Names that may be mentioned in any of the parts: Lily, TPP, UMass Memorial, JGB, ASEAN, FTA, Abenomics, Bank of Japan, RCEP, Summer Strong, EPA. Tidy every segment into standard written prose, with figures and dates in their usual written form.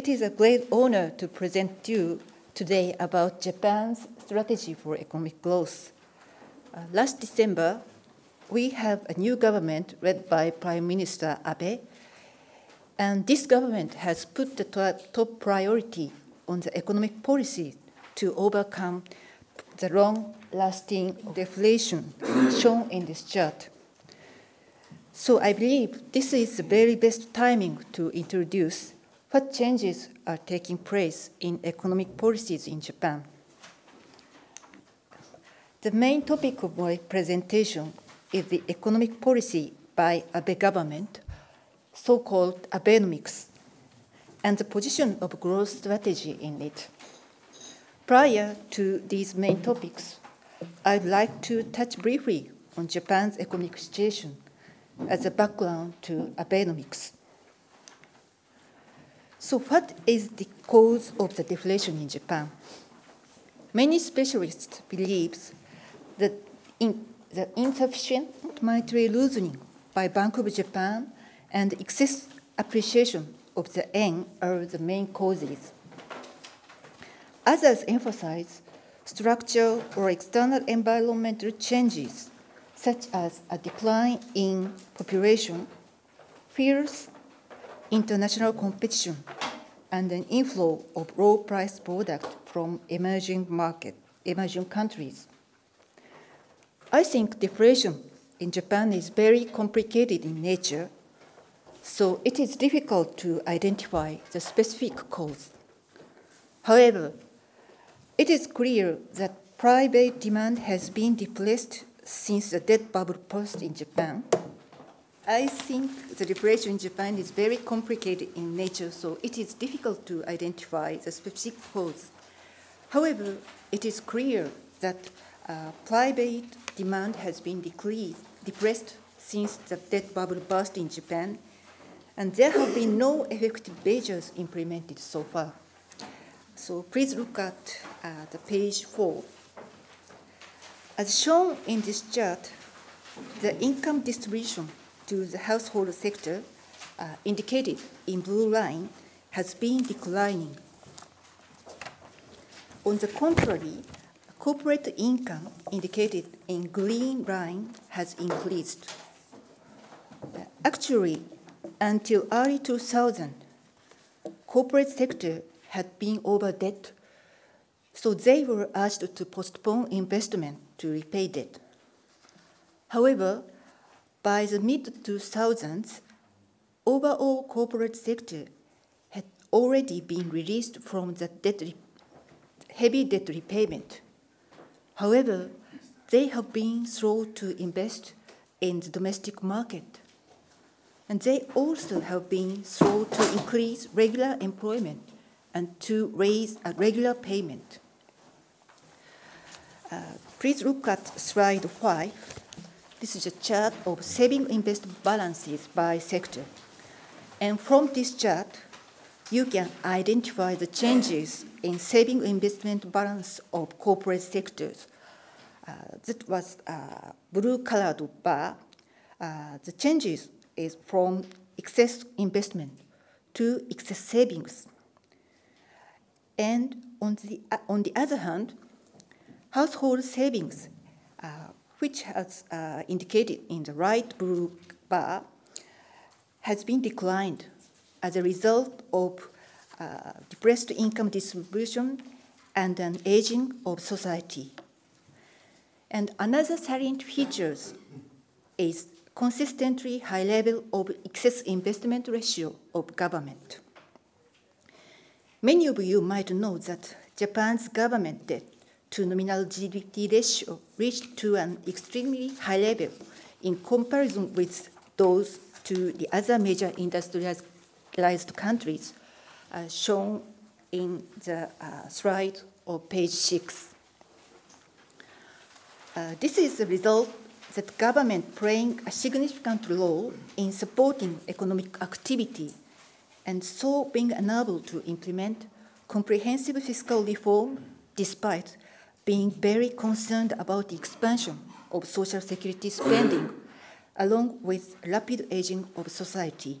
It is a great honor to present you today about Japan's strategy for economic growth. Last December, we have a new government led by Prime Minister Abe, and this government has put the top priority on the economic policy to overcome the long-lasting deflation shown in this chart. So I believe this is the very best timing to introduce what changes are taking place in economic policies in Japan. The main topic of my presentation is the economic policy by Abe government, so-called Abenomics, and the position of growth strategy in it. Prior to these main topics, I'd like to touch briefly on Japan's economic situation as a background to Abenomics. So what is the cause of the deflation in Japan? Many specialists believe that the insufficient monetary loosening by Bank of Japan and excess appreciation of the yen are the main causes. Others emphasize structural or external environmental changes, such as a decline in population, fierce international competition, and an inflow of low-priced products from emerging countries. I think deflation in Japan is very complicated in nature, so it is difficult to identify the specific cause. However, it is clear that private demand has been depressed since the debt bubble burst in Japan. I think the deflation in Japan is very complicated in nature, so it is difficult to identify the specific cause. However, it is clear that private demand has been depressed since the debt bubble burst in Japan, and there have been no effective measures implemented so far. So please look at the page 4. As shown in this chart, the income distribution to the household sector, indicated in blue line, has been declining. On the contrary, corporate income, indicated in green line, has increased. Actually, until early 2000, corporate sector had been over debt, so they were urged to postpone investment to repay debt. However, by the mid-2000s, overall corporate sector had already been released from the heavy debt repayment. However, they have been slow to invest in the domestic market, and they also have been slow to increase regular employment and to raise a regular payment. Please look at slide 5. This is a chart of saving investment balances by sector. And from this chart, you can identify the changes in saving investment balance of corporate sectors. That was blue-colored bar. The changes is from excess investment to excess savings. And on the other hand, household savings, which has indicated in the right blue bar, has been declined as a result of depressed income distribution and an aging of society. And another salient feature is consistently high level of excess investment ratio of government. Many of you might know that Japan's government debt to nominal GDP ratio reached to an extremely high level in comparison with those to the other major industrialized countries, shown in the slide of page 6. This is the result that government playing a significant role in supporting economic activity and so being unable to implement comprehensive fiscal reform despite being very concerned about the expansion of social security spending along with rapid aging of society.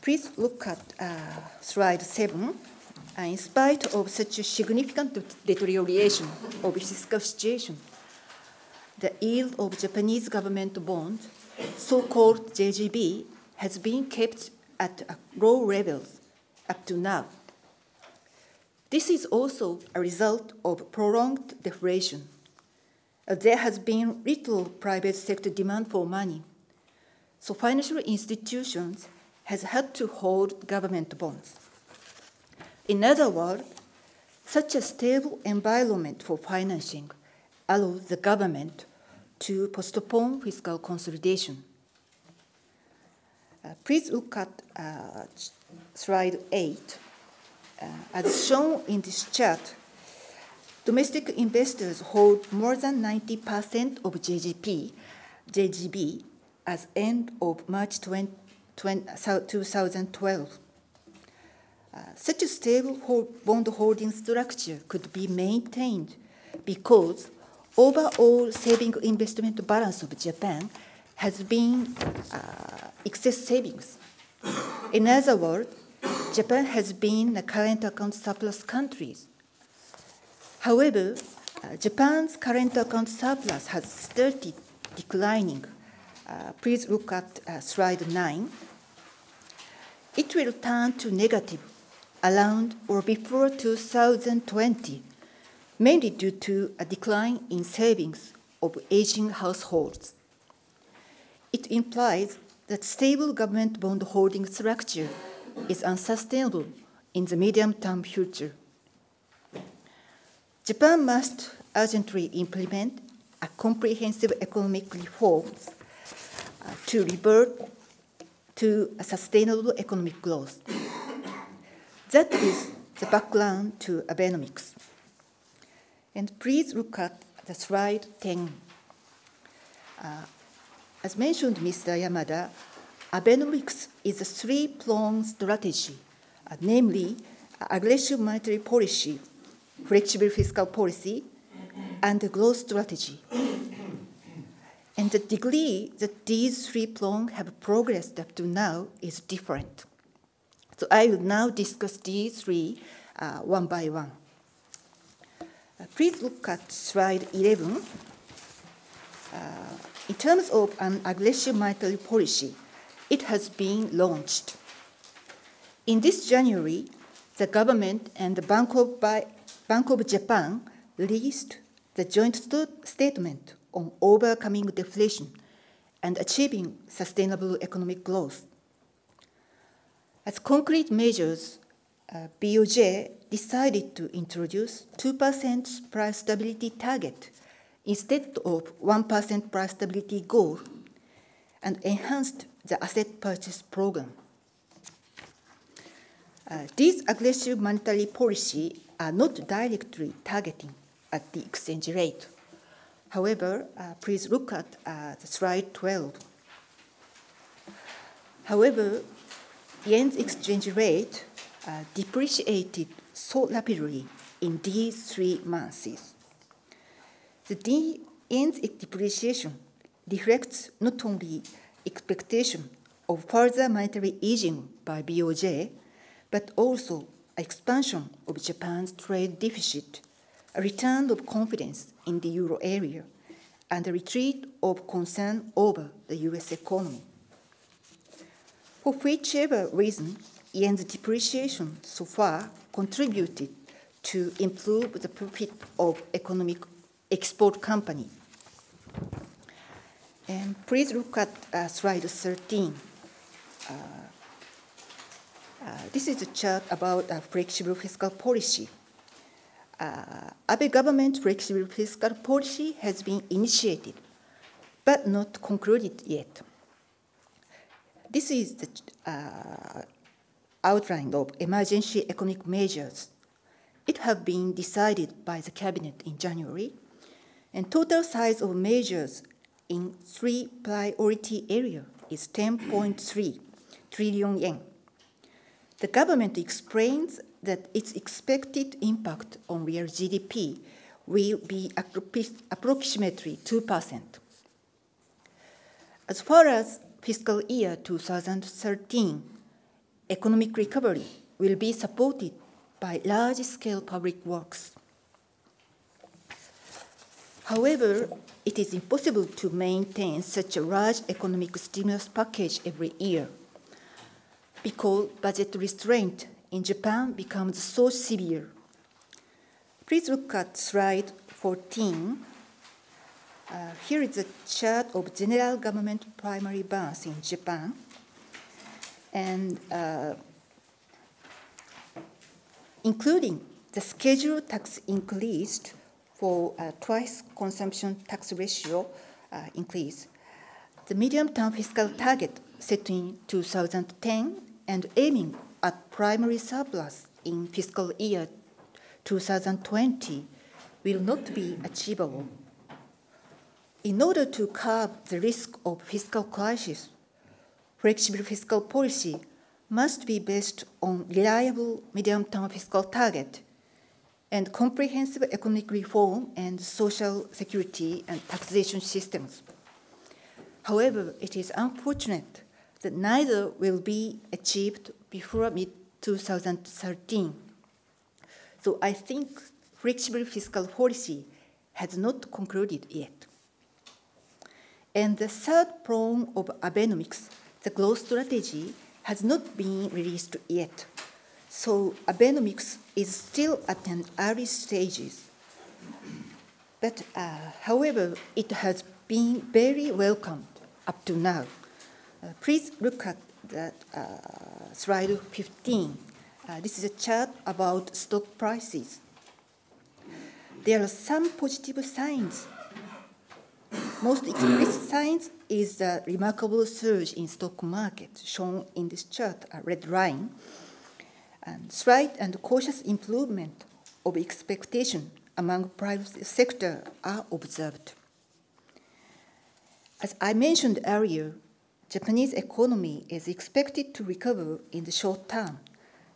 Please look at slide 7. In spite of such a significant deterioration of fiscal situation, the yield of Japanese government bond, so-called JGB, has been kept at low levels up to now. This is also a result of prolonged deflation. There has been little private sector demand for money, so financial institutions has had to hold government bonds. In other words, such a stable environment for financing allows the government to postpone fiscal consolidation. Please look at slide 8. As shown in this chart, domestic investors hold more than 90% of JGB as end of March 2012. Such a stable bond holding structure could be maintained because overall saving investment balance of Japan has been excess savings. In other words, Japan has been a current account surplus country. However, Japan's current account surplus has started declining. Please look at slide 9. It will turn to negative around or before 2020, mainly due to a decline in savings of aging households. It implies that stable government bond holding structure is unsustainable in the medium-term future. Japan must urgently implement a comprehensive economic reforms to revert to a sustainable economic growth. That is the background to Abenomics. And please look at the slide 10. As mentioned, Mr. Yamada, Abenomics is a three-pronged strategy, namely aggressive monetary policy, flexible fiscal policy, and the growth strategy. And the degree that these three prongs have progressed up to now is different. So I will now discuss these three one by one. Please look at slide 11. In terms of an aggressive monetary policy, it has been launched. In this January, the government and the Bank of Japan released the joint statement on overcoming deflation and achieving sustainable economic growth. As concrete measures, BOJ decided to introduce 2% price stability target instead of 1% price stability goal and enhanced the asset purchase program. These aggressive monetary policy are not directly targeting at the exchange rate. However, please look at slide 12. However, yen's exchange rate depreciated so rapidly in these 3 months. The yen's depreciation reflects not only expectation of further monetary easing by BOJ, but also expansion of Japan's trade deficit, a return of confidence in the euro area, and a retreat of concern over the US economy. For whichever reason, yen's depreciation so far contributed to improve the profit of economic export companies. And please look at slide 13. This is a chart about flexible fiscal policy. Abe government flexible fiscal policy has been initiated, but not concluded yet. This is the outline of emergency economic measures. It have been decided by the cabinet in January, and total size of measures in 3 priority areas is 10.3 trillion yen. The government explains that its expected impact on real GDP will be approximately 2%. As far as fiscal year 2013, economic recovery will be supported by large-scale public works. However, it is impossible to maintain such a large economic stimulus package every year, because budget restraint in Japan becomes so severe. Please look at slide 14. Here is a chart of general government primary balance in Japan. And including the scheduled tax increased for twice consumption tax ratio increase, the medium-term fiscal target set in 2010 and aiming at primary surplus in fiscal year 2020 will not be achievable. In order to curb the risk of fiscal crisis, flexible fiscal policy must be based on reliable medium-term fiscal target and comprehensive economic reform and social security and taxation systems. However, it is unfortunate that neither will be achieved before mid-2013. So I think flexible fiscal policy has not concluded yet. And the third prong of Abenomics, the growth strategy, has not been released yet. So Abenomics is still at an early stages. But however, it has been very welcomed up to now. Please look at that, slide 15. This is a chart about stock prices. There are some positive signs. Most expressed signs is the remarkable surge in stock market shown in this chart, a red line, and slight and cautious improvement of expectation among private sector are observed. As I mentioned earlier, Japanese economy is expected to recover in the short term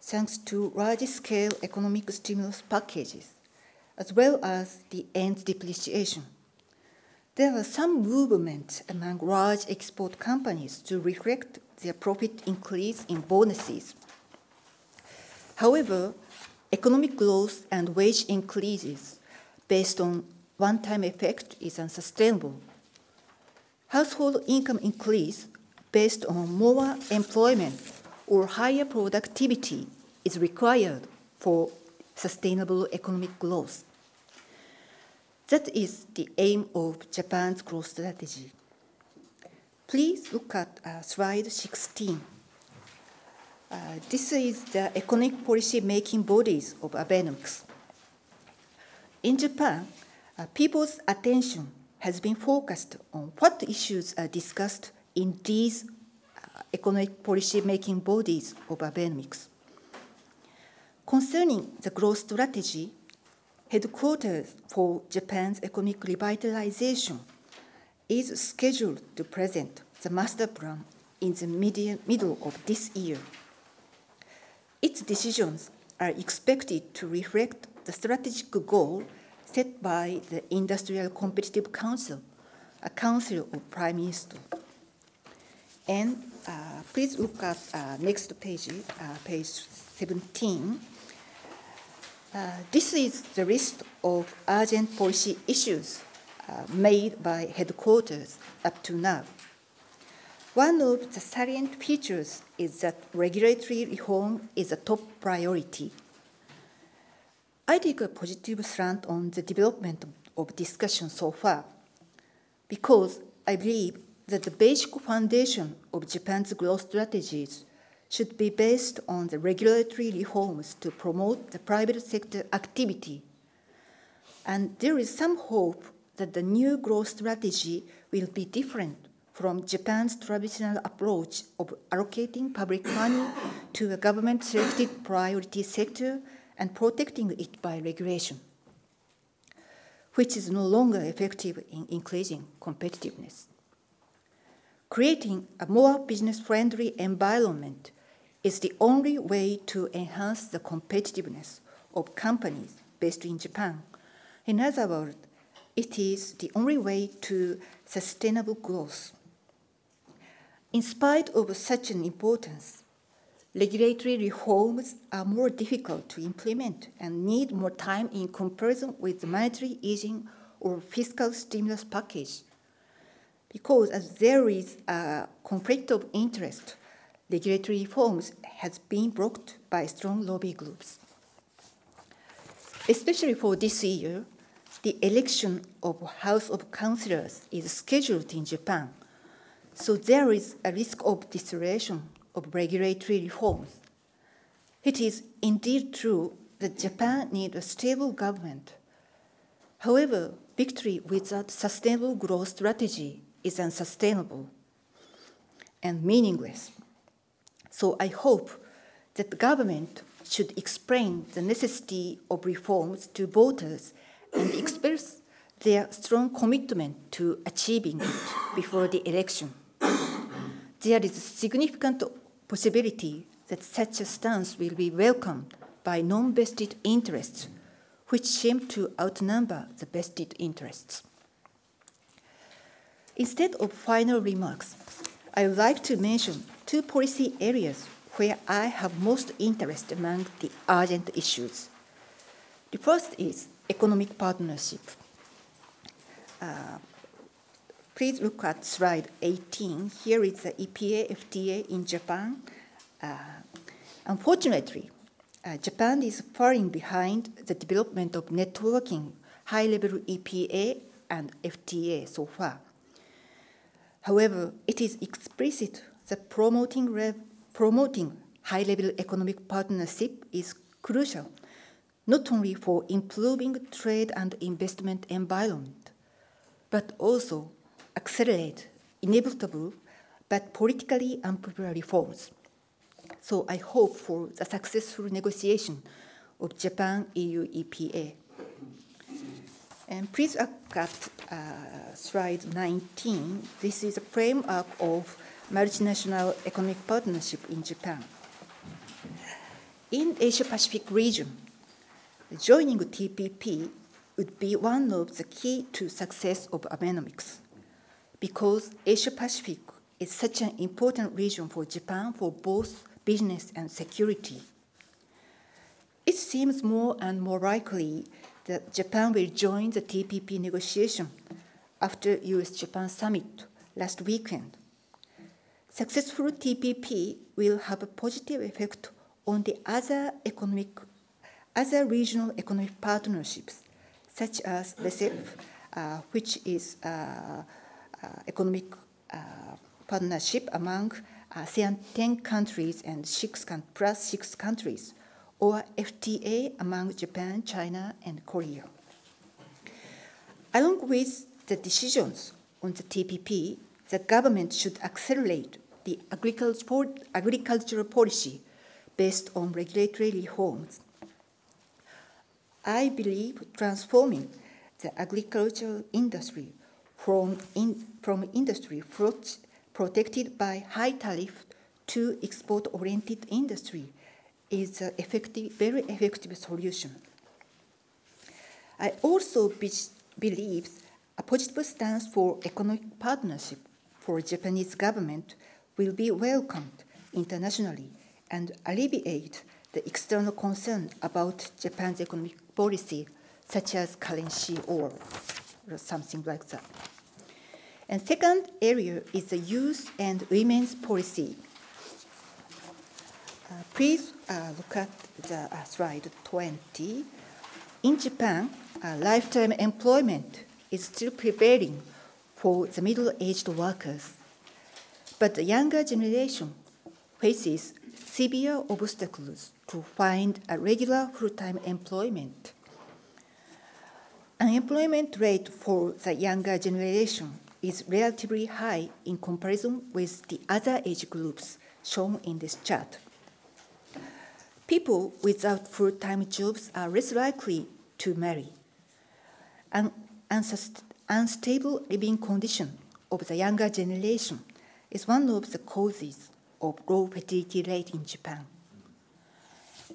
thanks to large-scale economic stimulus packages, as well as the yen's depreciation. There are some movements among large export companies to reflect their profit increase in bonuses. However, economic growth and wage increases based on one-time effect is unsustainable. Household income increase based on more employment or higher productivity is required for sustainable economic growth. That is the aim of Japan's growth strategy. Please look at slide 16. This is the economic policy-making bodies of Abenomics. In Japan, people's attention has been focused on what issues are discussed in these economic policy-making bodies of Abenomics. Concerning the growth strategy, headquarters for Japan's economic revitalization is scheduled to present the master plan in the middle of this year. Its decisions are expected to reflect the strategic goal set by the Industrial Competitive Council, a council of Prime Minister. And please look at next page, page 17. This is the list of urgent policy issues made by headquarters up to now. One of the salient features is that regulatory reform is a top priority. I take a positive slant on the development of discussion so far, because I believe that the basic foundation of Japan's growth strategies should be based on the regulatory reforms to promote the private sector activity. And there is some hope that the new growth strategy will be different from Japan's traditional approach of allocating public money to a government-selected priority sector and protecting it by regulation, which is no longer effective in increasing competitiveness. Creating a more business-friendly environment is the only way to enhance the competitiveness of companies based in Japan. In other words, it is the only way to sustainable growth. In spite of such an importance, regulatory reforms are more difficult to implement and need more time in comparison with the monetary easing or fiscal stimulus package. Because as there is a conflict of interest, regulatory reforms has been blocked by strong lobby groups. Especially for this year, the election of House of Councillors is scheduled in Japan, so there is a risk of deterioration of regulatory reforms. It is indeed true that Japan needs a stable government. However, victory without sustainable growth strategy is unsustainable and meaningless. So I hope that the government should explain the necessity of reforms to voters and express their strong commitment to achieving it before the election. There is a significant possibility that such a stance will be welcomed by non-vested interests, which seem to outnumber the vested interests. Instead of final remarks, I would like to mention two policy areas where I have most interest among the urgent issues. The first is economic partnership. Please look at slide 18. Here is the EPA FTA in Japan. Unfortunately, Japan is falling behind the development of networking, high-level EPA and FTA so far. However, it is explicit that promoting high-level economic partnership is crucial, not only for improving trade and investment environment, but also accelerate inevitable but politically unpopular reforms. So I hope for the successful negotiation of Japan-EU EPA. And please look at slide 19. This is a framework of multinational economic partnership in Japan. In Asia-Pacific region, joining TPP would be one of the key to success of Abenomics, because Asia-Pacific is such an important region for Japan for both business and security. It seems more and more likely that Japan will join the TPP negotiation after US-Japan summit last weekend. Successful TPP will have a positive effect on the other regional economic partnerships, such as RCEP, which is economic partnership among ASEAN 10 countries and plus six countries, or FTA among Japan, China, and Korea. Along with the decisions on the TPP, the government should accelerate the agricultural policy based on regulatory reforms. I believe transforming the agricultural industry from industry protected by high tariff to export-oriented industry is a very effective solution. I also believe a positive stance for economic partnership for Japanese government will be welcomed internationally and alleviate the external concern about Japan's economic policy, such as currency or something like that. And second area is the youth and women's policy. Please look at the slide 20. In Japan, lifetime employment is still prevailing for the middle-aged workers, but the younger generation faces severe obstacles to find a regular full-time employment. Unemployment rate for the younger generation is relatively high in comparison with the other age groups shown in this chart. People without full-time jobs are less likely to marry. An unstable living condition of the younger generation is one of the causes of low fertility rate in Japan.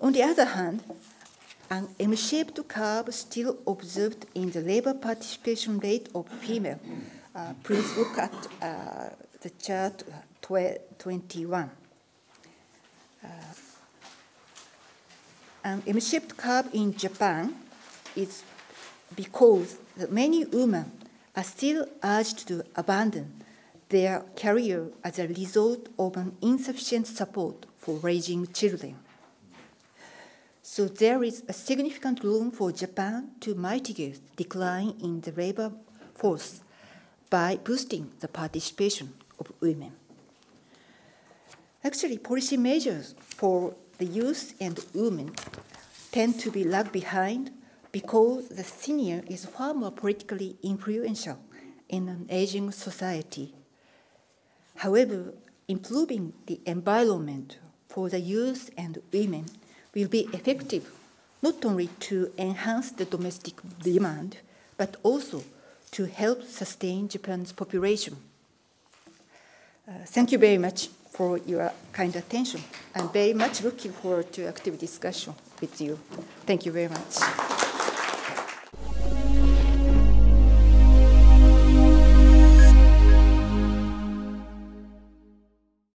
On the other hand, an M-shaped curve still observed in the labor participation rate of female. Please look at the chart 21. M-shaped curve in Japan is because many women are still urged to abandon their career as a result of an insufficient support for raising children. So there is a significant room for Japan to mitigate decline in the labor force by boosting the participation of women. Actually, policy measures for the youth and women tend to be lagged behind because the senior is far more politically influential in an aging society. However, improving the environment for the youth and women will be effective not only to enhance the domestic demand, but also to help sustain Japan's population. Thank you very much for your kind attention. I'm very much looking forward to active discussion with you. Thank you very much.